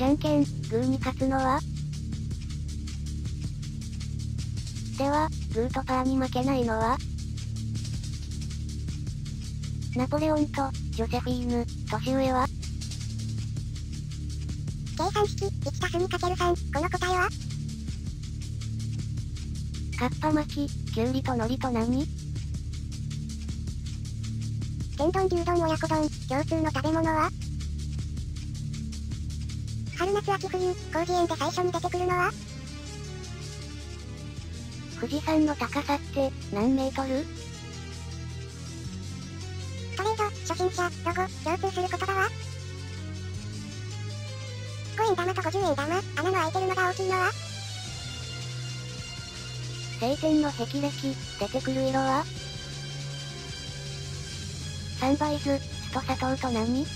じゃんけん、グーに勝つのは？では、グーとパーに負けないのは？ナポレオンと、ジョセフィーヌ、年上は？計算式、1+2×3、この答えは？かっぱ巻き、きゅうりと海苔と何？天丼、牛丼、親子丼、共通の食べ物は？春夏秋冬、広辞苑で最初に出てくるのは？富士山の高さって何メートル？トレード、初心者、ロゴ、共通する言葉は？5円玉と50円玉、穴の開いてるのが大きいのは？晴天の霹靂、出てくる色は？三杯酢、酢と砂糖と何？